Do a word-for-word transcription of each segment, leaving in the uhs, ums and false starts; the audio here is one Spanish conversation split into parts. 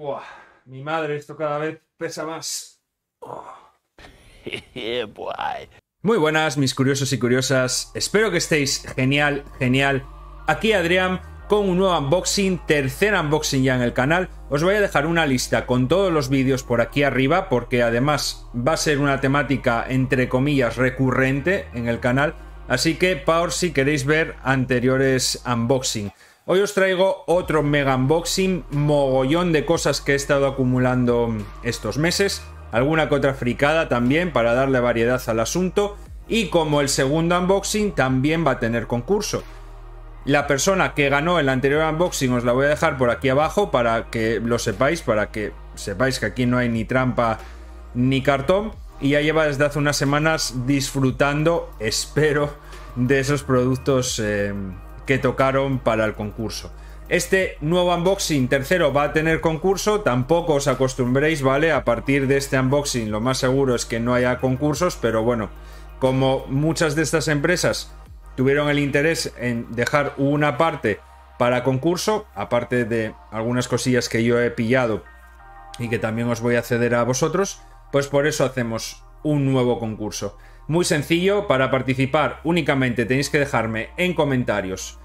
Buah, mi madre, esto cada vez pesa más. Oh. Muy buenas, mis curiosos y curiosas. Espero que estéis genial, genial. Aquí Adrián con un nuevo unboxing, tercer unboxing ya en el canal. Os voy a dejar una lista con todos los vídeos por aquí arriba, porque además va a ser una temática, entre comillas, recurrente en el canal. Así que, por si queréis ver anteriores unboxing. Hoy os traigo otro mega unboxing, mogollón de cosas que he estado acumulando estos meses. Alguna que otra fricada también para darle variedad al asunto. Y como el segundo unboxing también va a tener concurso. La persona que ganó el anterior unboxing os la voy a dejar por aquí abajo para que lo sepáis, para que sepáis que aquí no hay ni trampa ni cartón. Y ya lleva desde hace unas semanas disfrutando, espero, de esos productos eh, que tocaron para el concurso. Este nuevo unboxing tercero va a tener concurso, tampoco os acostumbréis, ¿vale? A partir de este unboxing lo más seguro es que no haya concursos, pero bueno, como muchas de estas empresas tuvieron el interés en dejar una parte para concurso, aparte de algunas cosillas que yo he pillado y que también os voy a ceder a vosotros, pues por eso hacemos un nuevo concurso. Muy sencillo, para participar únicamente tenéis que dejarme en comentarios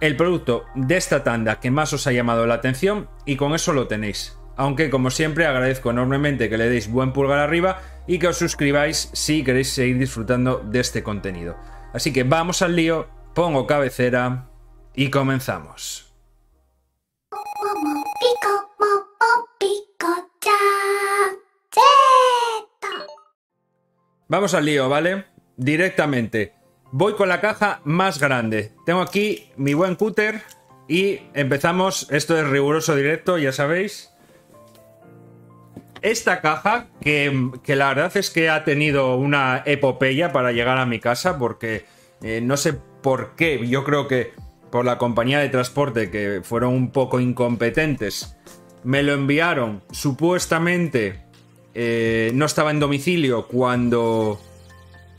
el producto de esta tanda que más os ha llamado la atención y con eso lo tenéis. Aunque como siempre agradezco enormemente que le deis buen pulgar arriba y que os suscribáis si queréis seguir disfrutando de este contenido. Así que vamos al lío, pongo cabecera y comenzamos. Vamos al lío, ¿vale? Directamente. Voy con la caja más grande. Tengo aquí mi buen cúter y empezamos. Esto es riguroso directo, ya sabéis. Esta caja, que, que la verdad es que ha tenido una epopeya para llegar a mi casa, porque eh, no sé por qué. Yo creo que por la compañía de transporte, que fueron un poco incompetentes, me lo enviaron. Supuestamente eh, no estaba en domicilio cuando...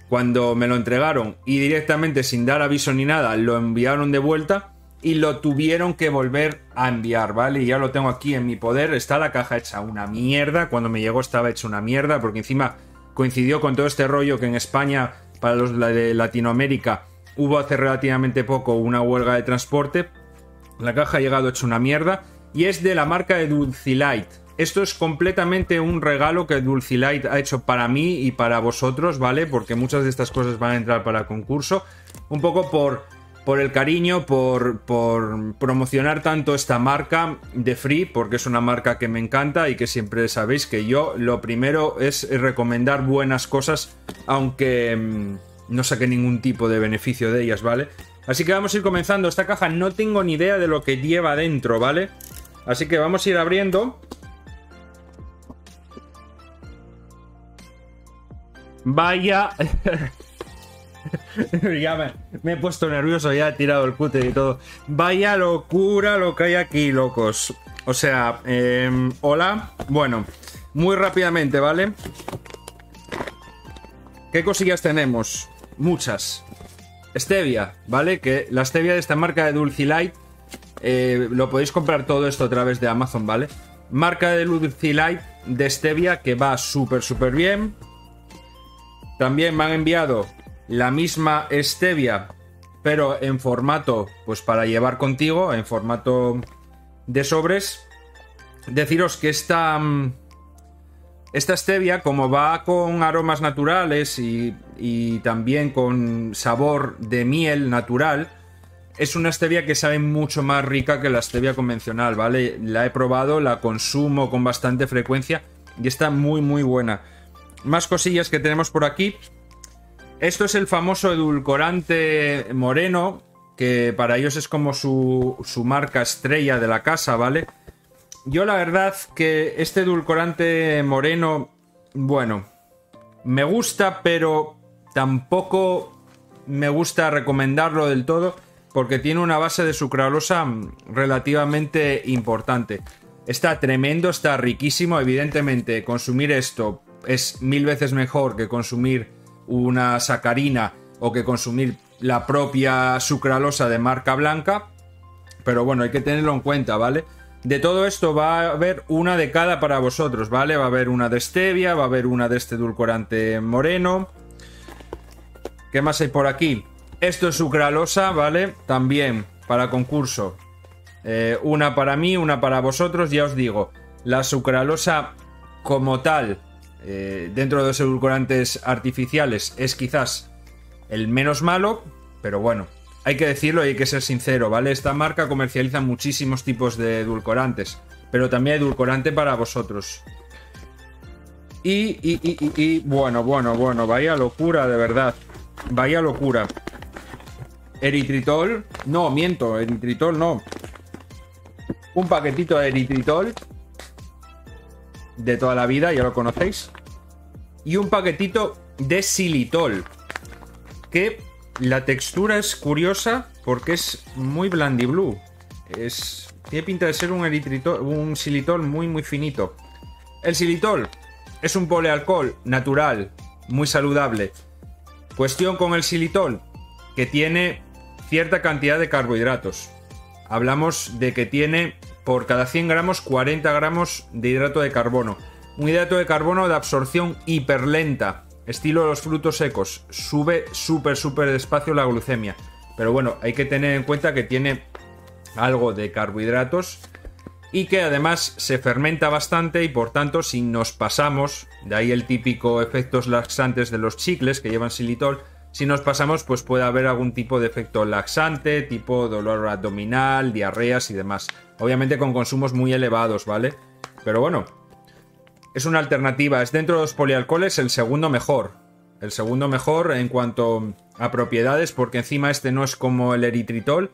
Cuando me lo entregaron y directamente sin dar aviso ni nada lo enviaron de vuelta y lo tuvieron que volver a enviar, ¿vale? Y ya lo tengo aquí en mi poder. Está la caja hecha una mierda. Cuando me llegó estaba hecha una mierda porque encima coincidió con todo este rollo que en España, para los de Latinoamérica, hubo hace relativamente poco una huelga de transporte. La caja ha llegado hecha una mierda y es de la marca de Dulcilight. Esto es completamente un regalo que Dulcilight ha hecho para mí y para vosotros, ¿vale? Porque muchas de estas cosas van a entrar para concurso. Un poco por, por el cariño, por, por promocionar tanto esta marca de Free, porque es una marca que me encanta y que siempre sabéis que yo lo primero es recomendar buenas cosas, aunque mmm, no saque ningún tipo de beneficio de ellas, ¿vale? Así que vamos a ir comenzando. Esta caja no tengo ni idea de lo que lleva dentro, ¿vale? Así que vamos a ir abriendo. Vaya, ya me, me he puesto nervioso, ya he tirado el cúter y todo. Vaya locura lo que hay aquí, locos. O sea, eh, hola. Bueno, muy rápidamente, ¿vale? ¿Qué cosillas tenemos? Muchas. Stevia, ¿vale? Que la stevia de esta marca de Dulcilight, eh, lo podéis comprar todo esto a través de Amazon, ¿vale? Marca de Dulcilight de stevia que va súper, súper bien. También me han enviado la misma stevia, pero en formato, pues para llevar contigo, en formato de sobres. Deciros que esta, esta stevia, como va con aromas naturales y, y también con sabor de miel natural, es una stevia que sabe mucho más rica que la stevia convencional, ¿vale? La he probado, la consumo con bastante frecuencia y está muy, muy buena. Más cosillas que tenemos por aquí. Esto es el famoso edulcorante moreno, que para ellos es como su, su marca estrella de la casa, ¿vale? Yo la verdad que este edulcorante moreno, bueno, me gusta, pero tampoco me gusta recomendarlo del todo, porque tiene una base de sucralosa relativamente importante. Está tremendo, está riquísimo. Evidentemente, consumir esto es mil veces mejor que consumir una sacarina o que consumir la propia sucralosa de marca blanca, pero bueno, hay que tenerlo en cuenta, ¿vale? De todo esto va a haber una de cada para vosotros, ¿vale? Va a haber una de stevia, va a haber una de este edulcorante moreno. ¿Qué más hay por aquí? Esto es sucralosa, ¿vale? También para concurso. Eh, una para mí, una para vosotros. Ya os digo, la sucralosa como tal, eh, dentro de los edulcorantes artificiales, es quizás el menos malo, pero bueno, hay que decirlo y hay que ser sincero, ¿vale? Esta marca comercializa muchísimos tipos de edulcorantes, pero también edulcorante para vosotros. Y, y, y, y, y bueno, bueno, bueno, vaya locura, de verdad. Vaya locura. Eritritol. No, miento, eritritol no. Un paquetito de eritritol de toda la vida, ya lo conocéis. Y un paquetito de xilitol, que la textura es curiosa porque es muy blandiblue. Es, tiene pinta de ser un eritritol, un xilitol muy muy finito. El xilitol es un polialcohol natural, muy saludable. Cuestión con el xilitol, que tiene cierta cantidad de carbohidratos. Hablamos de que tiene por cada cien gramos cuarenta gramos de hidrato de carbono. Un hidrato de carbono de absorción hiperlenta, estilo los frutos secos. Sube súper súper despacio la glucemia. Pero bueno, hay que tener en cuenta que tiene algo de carbohidratos y que además se fermenta bastante, y por tanto si nos pasamos, de ahí el típico efectos laxantes de los chicles que llevan xilitol, si nos pasamos pues puede haber algún tipo de efecto laxante, tipo dolor abdominal, diarreas y demás. Obviamente con consumos muy elevados, ¿vale? Pero bueno, es una alternativa. Es dentro de los polialcoholes el segundo mejor. El segundo mejor en cuanto a propiedades, porque encima este no es como el eritritol.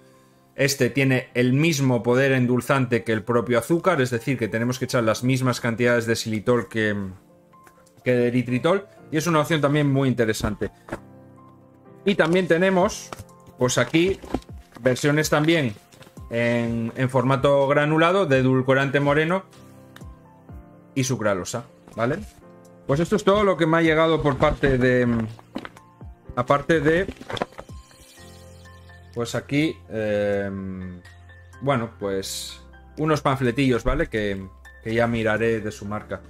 Este tiene el mismo poder endulzante que el propio azúcar, es decir, que tenemos que echar las mismas cantidades de xilitol que, que de eritritol. Y es una opción también muy interesante. Y también tenemos, pues aquí, versiones también en, en formato granulado de edulcorante moreno y sucralosa, ¿vale? Pues esto es todo lo que me ha llegado por parte de... Aparte de... Pues aquí, eh, bueno, pues unos panfletillos, ¿vale? Que, que ya miraré de su marca.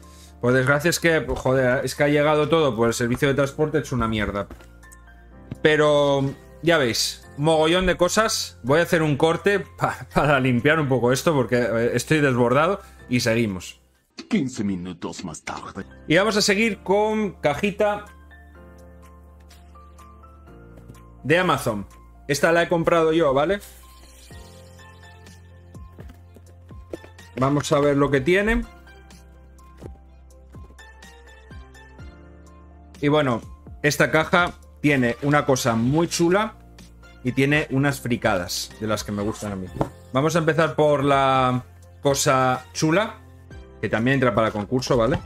Por desgracia es que, joder, es que ha llegado todo por el servicio de transporte, es una mierda. Pero ya veis, mogollón de cosas. Voy a hacer un corte pa para limpiar un poco esto porque estoy desbordado y seguimos. quince minutos más tarde. Y vamos a seguir con cajita de Amazon. Esta la he comprado yo, ¿vale? Vamos a ver lo que tiene. Y bueno, esta caja tiene una cosa muy chula y tiene unas fricadas de las que me gustan a mí. Vamos a empezar por la cosa chula, que también entra para concurso, ¿vale?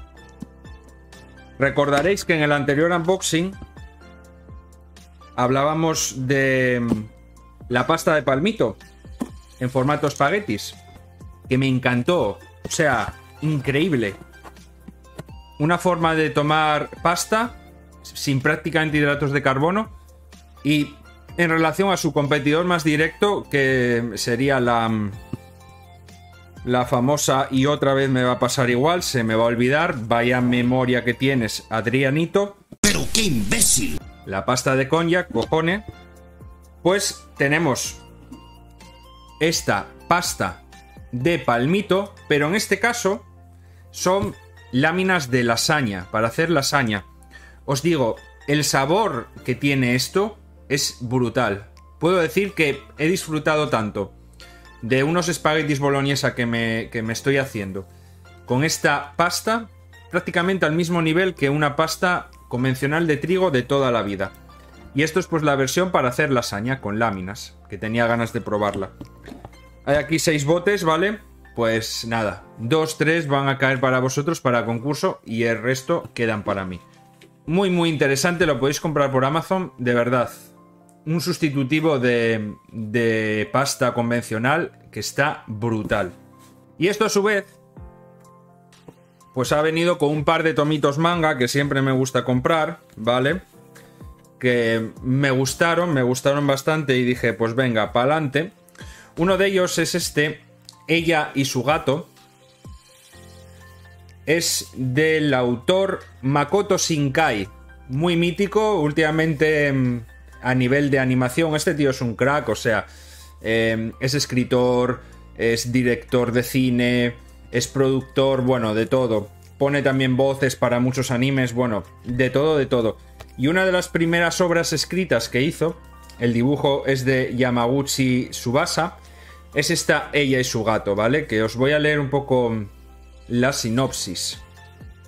Recordaréis que en el anterior unboxing hablábamos de la pasta de palmito en formato espaguetis, que me encantó, o sea, increíble. Una forma de tomar pasta sin prácticamente hidratos de carbono, y en relación a su competidor más directo, que sería la la famosa, y otra vez me va a pasar igual, se me va a olvidar, vaya memoria que tienes, Adriánito. Pero qué imbécil. La pasta de cognac, cojones. Pues tenemos esta pasta de palmito, pero en este caso son láminas de lasaña, para hacer lasaña. Os digo, el sabor que tiene esto es brutal. Puedo decir que he disfrutado tanto de unos espaguetis boloñesa que me, que me estoy haciendo con esta pasta, prácticamente al mismo nivel que una pasta convencional de trigo de toda la vida. Y esto es pues la versión para hacer lasaña con láminas, que tenía ganas de probarla. Hay aquí seis botes, ¿vale? Pues nada, dos, tres van a caer para vosotros para concurso y el resto quedan para mí. Muy muy interesante, lo podéis comprar por Amazon, de verdad. Un sustitutivo de, de pasta convencional que está brutal. Y esto a su vez, pues ha venido con un par de tomitos manga que siempre me gusta comprar, ¿vale? Que me gustaron, me gustaron bastante y dije, pues venga, pa'lante. Uno de ellos es este, Ella y su gato, es del autor Makoto Shinkai, muy mítico, últimamente a nivel de animación. Este tío es un crack, o sea, eh, es escritor, es director de cine, es productor, bueno, de todo. Pone también voces para muchos animes, bueno, de todo, de todo. Y una de las primeras obras escritas que hizo, el dibujo es de Yamaguchi Tsubasa, es esta Ella y su gato, ¿vale? Que os voy a leer un poco la sinopsis.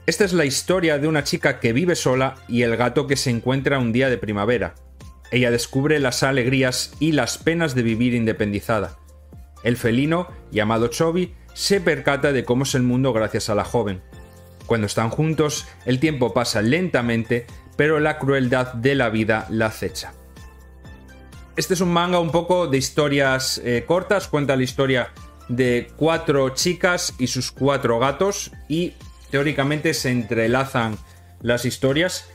Esta es la historia de una chica que vive sola y el gato que se encuentra un día de primavera. Ella descubre las alegrías y las penas de vivir independizada. El felino, llamado Chobi, se percata de cómo es el mundo gracias a la joven. Cuando están juntos, el tiempo pasa lentamente, pero la crueldad de la vida la acecha. Este es un manga un poco de historias eh, cortas, cuenta la historia de cuatro chicas y sus cuatro gatos y teóricamente se entrelazan las historias.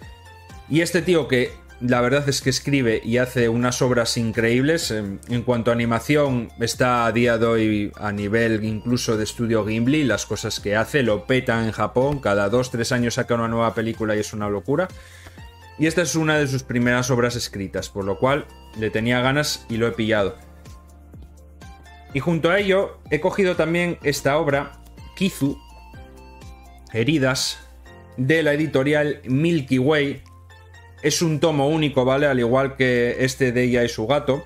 Y este tío, que la verdad es que escribe y hace unas obras increíbles, en, en cuanto a animación está a día de hoy a nivel incluso de estudio Ghibli, las cosas que hace lo petan en Japón, cada dos tres años saca una nueva película y es una locura. Y esta es una de sus primeras obras escritas, por lo cual le tenía ganas y lo he pillado. Y junto a ello he cogido también esta obra, Kizu, Heridas, de la editorial Milky Way. Es un tomo único, ¿vale? Al igual que este de Ella y su gato.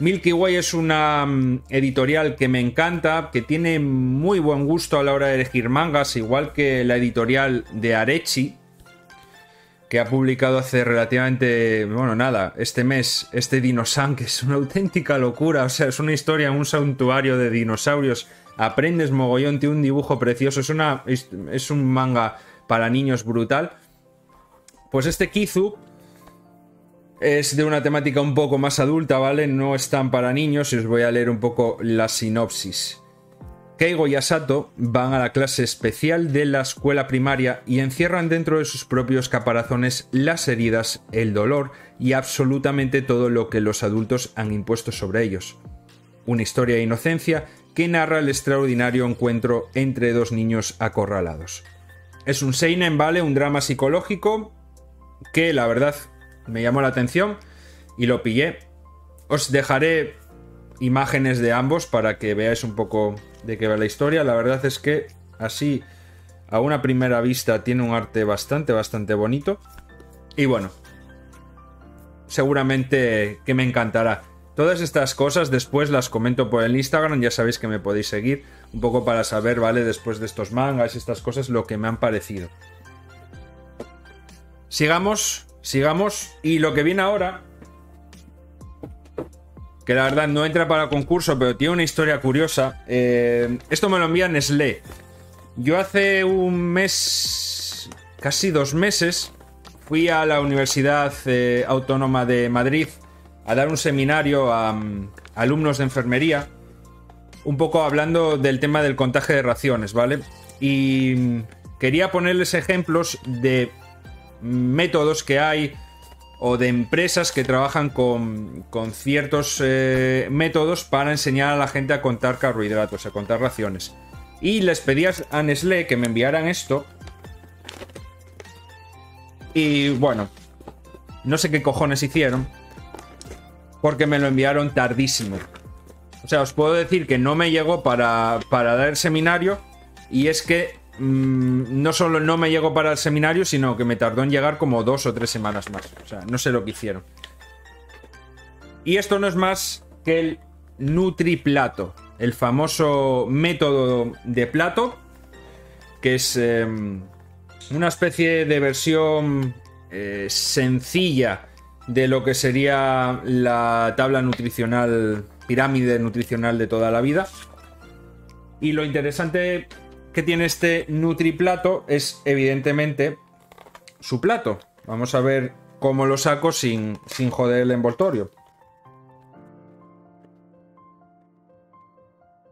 Milky Way es una editorial que me encanta, que tiene muy buen gusto a la hora de elegir mangas, igual que la editorial de Arechi, que ha publicado hace relativamente, bueno, nada, este mes, este Dinosan, que es una auténtica locura. O sea, es una historia, un santuario de dinosaurios, aprendes mogollón, tiene un dibujo precioso, es, una, es un manga para niños brutal. Pues este Kizu es de una temática un poco más adulta, ¿vale? No es tan para niños y os voy a leer un poco la sinopsis. Keigo y Asato van a la clase especial de la escuela primaria y encierran dentro de sus propios caparazones las heridas, el dolor y absolutamente todo lo que los adultos han impuesto sobre ellos. Una historia de inocencia que narra el extraordinario encuentro entre dos niños acorralados. Es un seinen, ¿vale? Un drama psicológico que la verdad me llamó la atención y lo pillé. Os dejaré imágenes de ambos para que veáis un poco de qué va la historia. La verdad es que así a una primera vista tiene un arte bastante, bastante bonito. Y bueno, seguramente que me encantará. Todas estas cosas después las comento por el Instagram. Ya sabéis que me podéis seguir un poco para saber, ¿vale? Después de estos mangas, estas cosas, lo que me han parecido. Sigamos, sigamos. Y lo que viene ahora, que la verdad no entra para concurso, pero tiene una historia curiosa. Eh, esto me lo envía Nestlé. Yo hace un mes, casi dos meses, fui a la Universidad eh, Autónoma de Madrid a dar un seminario a, a alumnos de enfermería, un poco hablando del tema del contaje de raciones, ¿vale? Y quería ponerles ejemplos de métodos que hay o de empresas que trabajan con, con ciertos eh, métodos para enseñar a la gente a contar carbohidratos, a contar raciones. Y les pedí a Nestlé que me enviaran esto. Y bueno, no sé qué cojones hicieron, porque me lo enviaron tardísimo. O sea, os puedo decir que no me llegó para, para dar el seminario. Y es que no solo no me llegó para el seminario, sino que me tardó en llegar como dos o tres semanas más. O sea, no sé lo que hicieron. Y esto no es más que el NutriPlato, el famoso método de plato, que es eh, una especie de versión eh, sencilla de lo que sería la tabla nutricional, pirámide nutricional de toda la vida. Y lo interesante que tiene este NutriPlato es evidentemente su plato. Vamos a ver cómo lo saco sin, sin joder el envoltorio.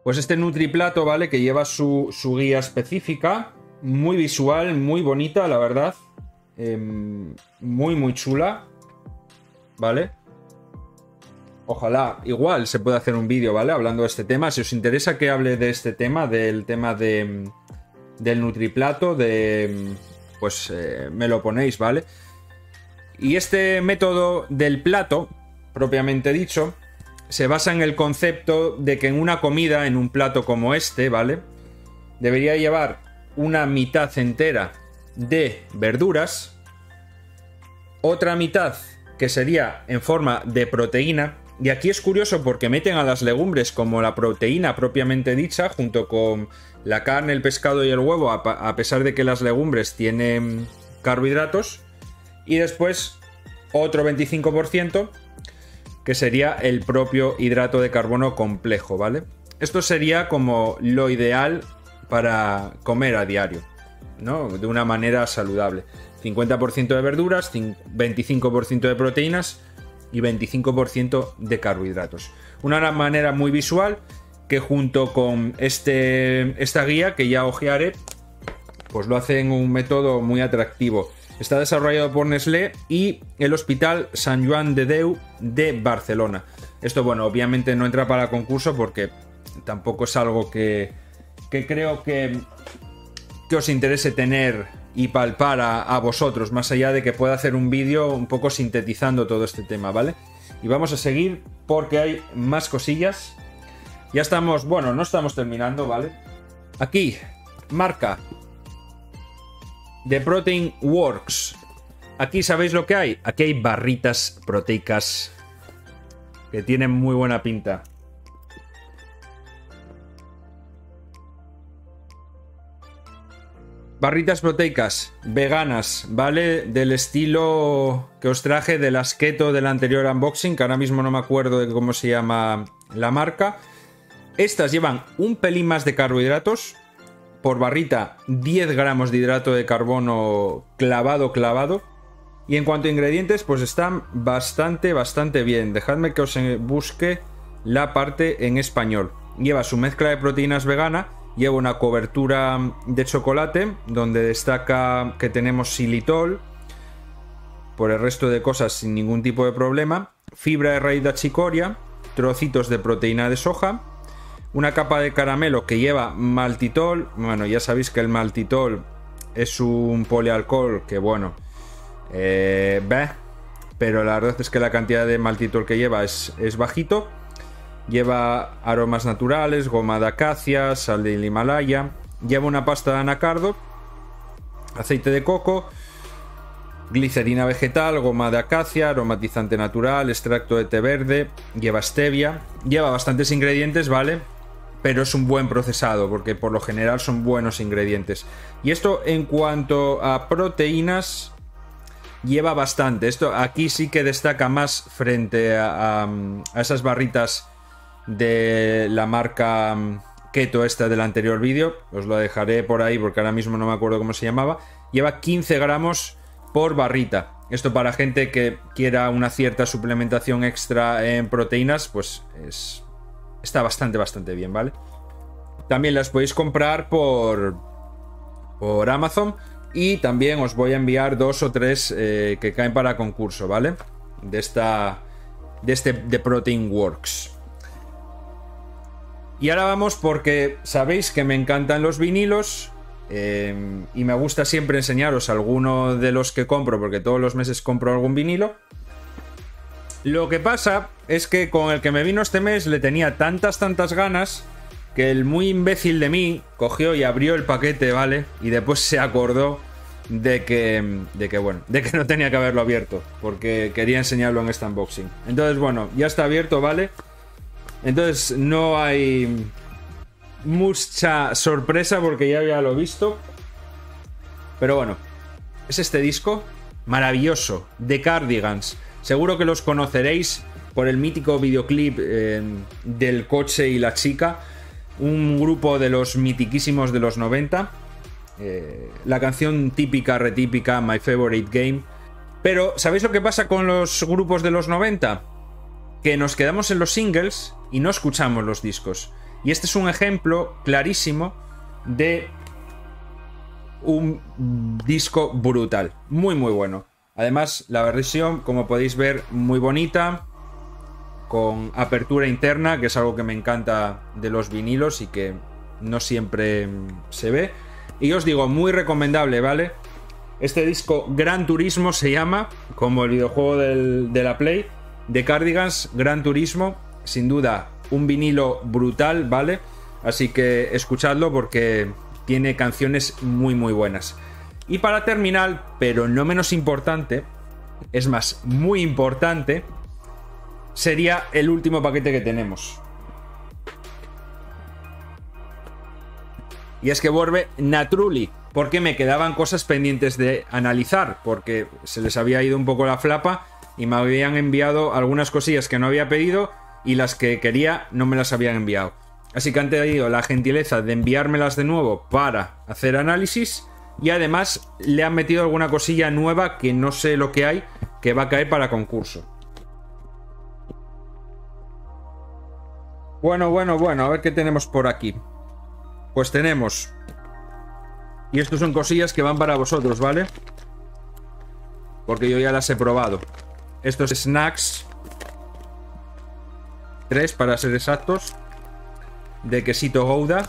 Pues este NutriPlato, ¿vale? Que lleva su, su guía específica, muy visual, muy bonita, la verdad. Eh, muy, muy chula, ¿vale? Ojalá, igual se puede hacer un vídeo, ¿vale? Hablando de este tema. Si os interesa que hable de este tema, del tema de, del NutriPlato, de, pues eh, me lo ponéis, ¿vale? Y este método del plato, propiamente dicho, se basa en el concepto de que en una comida, en un plato como este, ¿vale? Debería llevar una mitad entera de verduras, otra mitad que sería en forma de proteína. Y aquí es curioso porque meten a las legumbres como la proteína propiamente dicha, junto con la carne, el pescado y el huevo, a pesar de que las legumbres tienen carbohidratos. Y después otro veinticinco por ciento que sería el propio hidrato de carbono complejo, ¿vale? Esto sería como lo ideal para comer a diario, ¿no? De una manera saludable. cincuenta por ciento de verduras, veinticinco por ciento de proteínas y veinticinco por ciento de carbohidratos. Una manera muy visual que junto con este, esta guía que ya ojearé, pues lo hacen un método muy atractivo. Está desarrollado por Nestlé y el Hospital San Juan de Dios de Barcelona. Esto, bueno, obviamente no entra para concurso porque tampoco es algo que, que creo que, que os interese tener y palpar a, a vosotros, más allá de que pueda hacer un vídeo un poco sintetizando todo este tema, ¿vale? Y vamos a seguir porque hay más cosillas. Ya estamos, bueno, no estamos terminando, ¿vale? Aquí, marca The Protein Works. Aquí, ¿sabéis lo que hay? Aquí hay barritas proteicas que tienen muy buena pinta. Barritas proteicas veganas, ¿vale? Del estilo que os traje de las keto del anterior unboxing, que ahora mismo no me acuerdo de cómo se llama la marca. Estas llevan un pelín más de carbohidratos. Por barrita, diez gramos de hidrato de carbono clavado, clavado. Y en cuanto a ingredientes, pues están bastante, bastante bien. Dejadme que os busque la parte en español. Lleva su mezcla de proteínas vegana. Lleva una cobertura de chocolate donde destaca que tenemos xilitol, por el resto de cosas sin ningún tipo de problema, fibra de raíz de achicoria, trocitos de proteína de soja, una capa de caramelo que lleva maltitol. Bueno, ya sabéis que el maltitol es un polialcohol que, bueno, eh, bah, pero la verdad es que la cantidad de maltitol que lleva es, es bajito. Lleva aromas naturales, goma de acacia, sal del Himalaya. Lleva una pasta de anacardo, aceite de coco, glicerina vegetal, goma de acacia, aromatizante natural, extracto de té verde. Lleva stevia. Lleva bastantes ingredientes, ¿vale? Pero es un buen procesado porque por lo general son buenos ingredientes. Y esto en cuanto a proteínas, lleva bastante. Esto aquí sí que destaca más frente a, a, a esas barritas de la marca keto esta del anterior vídeo. Os lo dejaré por ahí porque ahora mismo no me acuerdo cómo se llamaba. Lleva quince gramos por barrita. Esto para gente que quiera una cierta suplementación extra en proteínas, pues es, está bastante, bastante bien, ¿vale? También las podéis comprar por, por Amazon y también os voy a enviar dos o tres eh, que caen para concurso, ¿vale? De esta, de este The Protein Works. Y ahora vamos porque sabéis que me encantan los vinilos eh, y me gusta siempre enseñaros alguno de los que compro porque todos los meses compro algún vinilo. Lo que pasa es que con el que me vino este mes le tenía tantas, tantas ganas que el muy imbécil de mí cogió y abrió el paquete, ¿vale? Y después se acordó de que, de que, bueno, de que no tenía que haberlo abierto porque quería enseñarlo en este unboxing. Entonces, bueno, ya está abierto, ¿vale? Entonces no hay mucha sorpresa porque ya había lo visto. Pero bueno, es este disco maravilloso de Cardigans. Seguro que los conoceréis por el mítico videoclip eh, del coche y la chica. Un grupo de los mitiquísimos de los noventa. Eh, la canción típica, retípica, My Favorite Game. Pero ¿sabéis lo que pasa con los grupos de los noventa? Que nos quedamos en los singles y no escuchamos los discos. Y este es un ejemplo clarísimo de un disco brutal. Muy, muy bueno. Además, la versión, como podéis ver, muy bonita. con apertura interna, que es algo que me encanta de los vinilos y que no siempre se ve. Y os digo, muy recomendable, ¿vale? Este disco Gran Turismo se llama, como el videojuego del, de la Play, de Cardigans, Gran Turismo, sin duda un vinilo brutal, ¿vale? Así que escuchadlo porque tiene canciones muy muy buenas. Y para terminar, pero no menos importante, es más, muy importante, sería el último paquete que tenemos. Y es que vuelve Natruly, porque me quedaban cosas pendientes de analizar, porque se les había ido un poco la flapa y me habían enviado algunas cosillas que no había pedido y las que quería no me las habían enviado. Así que han tenido la gentileza de enviármelas de nuevo para hacer análisis y además le han metido alguna cosilla nueva que no sé lo que hay, que va a caer para concurso. Bueno, bueno, bueno, a ver qué tenemos por aquí. Pues tenemos... Y estos son cosillas que van para vosotros, ¿vale? Porque yo ya las he probado. Estos snacks... Tres, para ser exactos. De quesito Gouda.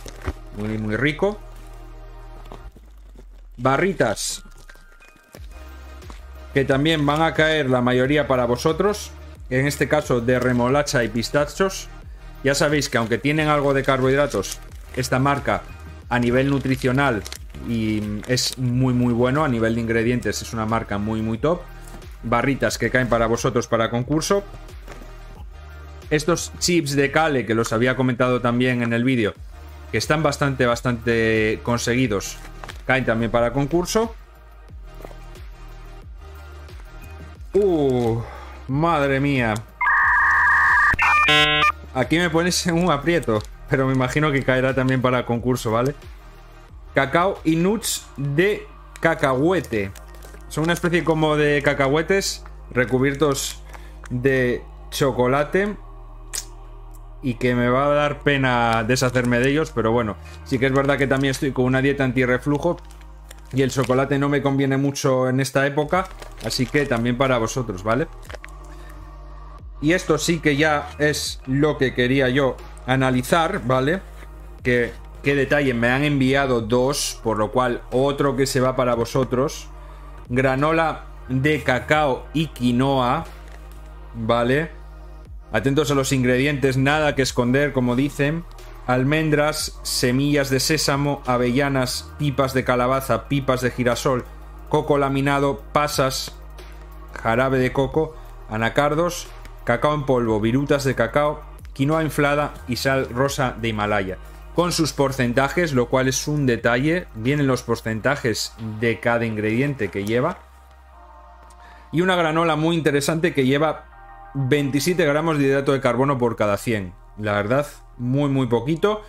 Muy, muy rico. Barritas. Que también van a caer la mayoría para vosotros. En este caso de remolacha y pistachos. Ya sabéis que aunque tienen algo de carbohidratos, esta marca a nivel nutricional y es muy muy bueno, a nivel de ingredientes es una marca muy muy top. Barritas que caen para vosotros para concurso. Estos chips de kale que los había comentado también en el vídeo, que están bastante bastante conseguidos, caen también para concurso. Uh, madre mía. Aquí me pones en un aprieto, pero me imagino que caerá también para concurso, ¿vale? Cacao y nuts de cacahuete. Son una especie como de cacahuetes recubiertos de chocolate y que me va a dar pena deshacerme de ellos, pero bueno, sí que es verdad que también estoy con una dieta antirreflujo y el chocolate no me conviene mucho en esta época, así que también para vosotros, ¿vale? Y esto sí que ya es lo que quería yo analizar, ¿vale? Que, qué detalle, me han enviado dos, por lo cual otro que se va para vosotros. Granola de cacao y quinoa, ¿vale? Atentos a los ingredientes, nada que esconder, como dicen. Almendras, semillas de sésamo, avellanas, pipas de calabaza, pipas de girasol, coco laminado, pasas, jarabe de coco, anacardos, cacao en polvo, virutas de cacao, quinoa inflada y sal rosa de Himalaya. Con sus porcentajes, lo cual es un detalle. Vienen los porcentajes de cada ingrediente que lleva. Y una granola muy interesante que lleva veintisiete gramos de hidrato de carbono por cada cien. La verdad, muy muy poquito.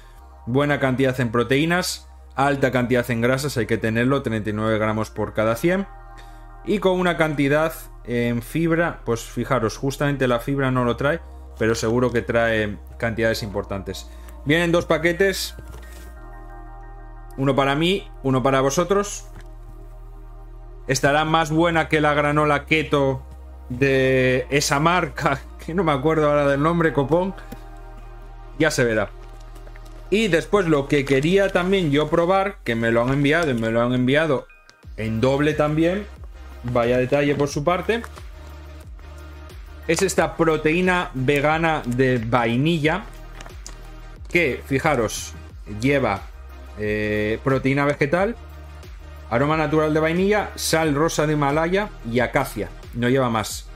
Buena cantidad en proteínas, alta cantidad en grasas, hay que tenerlo, treinta y nueve gramos por cada cien. Y con una cantidad en fibra, pues fijaros, justamente la fibra no lo trae, pero seguro que trae cantidades importantes. Vienen dos paquetes. Uno para mí, uno para vosotros. Estará más buena que la granola keto de esa marca, que no me acuerdo ahora del nombre, copón. Ya se verá. Y después lo que quería también yo probar, que me lo han enviado y me lo han enviado en doble también, vaya detalle por su parte, es esta proteína vegana de vainilla que, fijaros, lleva eh, proteína vegetal, aroma natural de vainilla, sal rosa de Himalaya y acacia, no lleva más.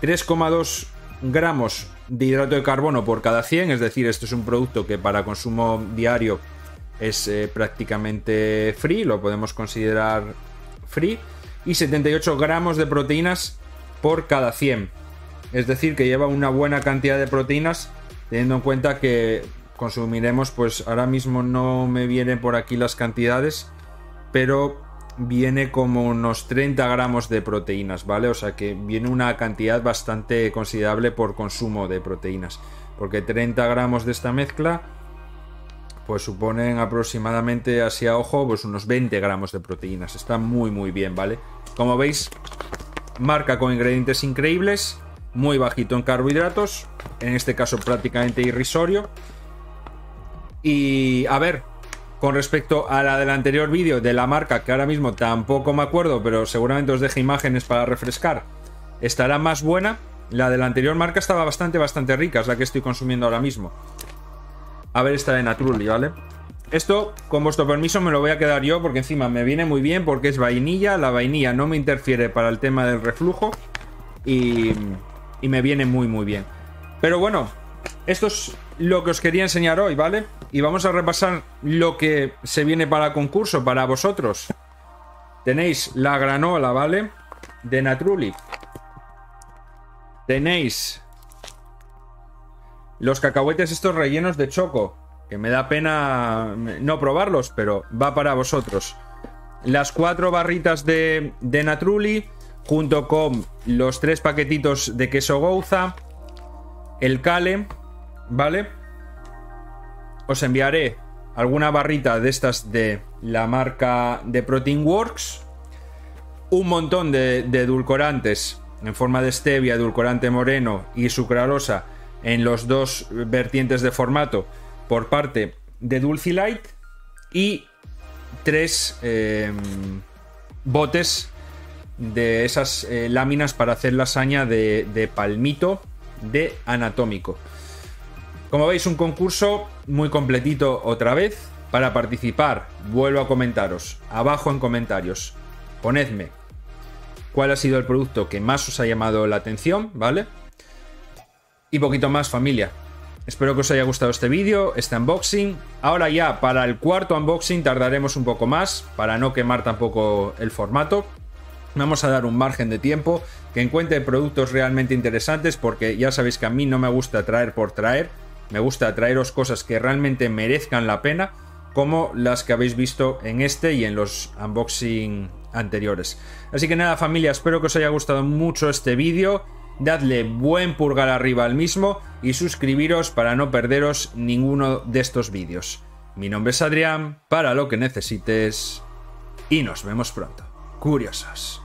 tres coma dos gramos de hidrato de carbono por cada cien, es decir, esto es un producto que para consumo diario es eh, prácticamente free, lo podemos considerar free, y setenta y ocho gramos de proteínas por cada cien. Es decir, que lleva una buena cantidad de proteínas, teniendo en cuenta que consumiremos, pues ahora mismo no me vienen por aquí las cantidades, pero viene como unos treinta gramos de proteínas, ¿vale? O sea que viene una cantidad bastante considerable por consumo de proteínas, porque treinta gramos de esta mezcla pues suponen aproximadamente, así a ojo, pues unos veinte gramos de proteínas. Está muy muy bien, ¿vale? Como veis, marca con ingredientes increíbles muy bajito en carbohidratos, en este caso prácticamente irrisorio. Y a ver, con respecto a la del anterior vídeo de la marca, que ahora mismo tampoco me acuerdo, pero seguramente os deje imágenes para refrescar, estará más buena. La de la anterior marca estaba bastante, bastante rica, es la que estoy consumiendo ahora mismo. A ver esta de Natruly, ¿vale? Esto, con vuestro permiso, me lo voy a quedar yo, porque encima me viene muy bien, porque es vainilla. La vainilla no me interfiere para el tema del reflujo y, y me viene muy, muy bien. Pero bueno, esto es lo que os quería enseñar hoy, ¿vale? Y vamos a repasar lo que se viene para el concurso, para vosotros. Tenéis la granola, ¿vale? De Natruly. Tenéis los cacahuetes estos rellenos de choco, que me da pena no probarlos, pero va para vosotros. Las cuatro barritas de, de Natruly, junto con los tres paquetitos de queso Gouda, el kale, ¿vale? Os enviaré alguna barrita de estas de la marca The Protein Works, un montón de, de edulcorantes en forma de stevia, edulcorante moreno y sucralosa en los dos vertientes de formato por parte de Dulcilight, y tres eh, botes de esas eh, láminas para hacer lasaña de, de palmito de anatómico. Como veis, un concurso muy completito otra vez. Para participar, vuelvo a comentaros abajo en comentarios, ponedme cuál ha sido el producto que más os ha llamado la atención, ¿vale? Y poquito más, familia. Espero que os haya gustado este vídeo, este unboxing. Ahora ya, para el cuarto unboxing tardaremos un poco más, para no quemar tampoco el formato. Vamos a dar un margen de tiempo, que encuentre productos realmente interesantes, porque ya sabéis que a mí no me gusta traer por traer. Me gusta traeros cosas que realmente merezcan la pena, como las que habéis visto en este y en los unboxing anteriores. Así que nada, familia, espero que os haya gustado mucho este vídeo. Dadle buen pulgar arriba al mismo y suscribiros para no perderos ninguno de estos vídeos. Mi nombre es Adrián, para lo que necesites, y nos vemos pronto. Curiosos.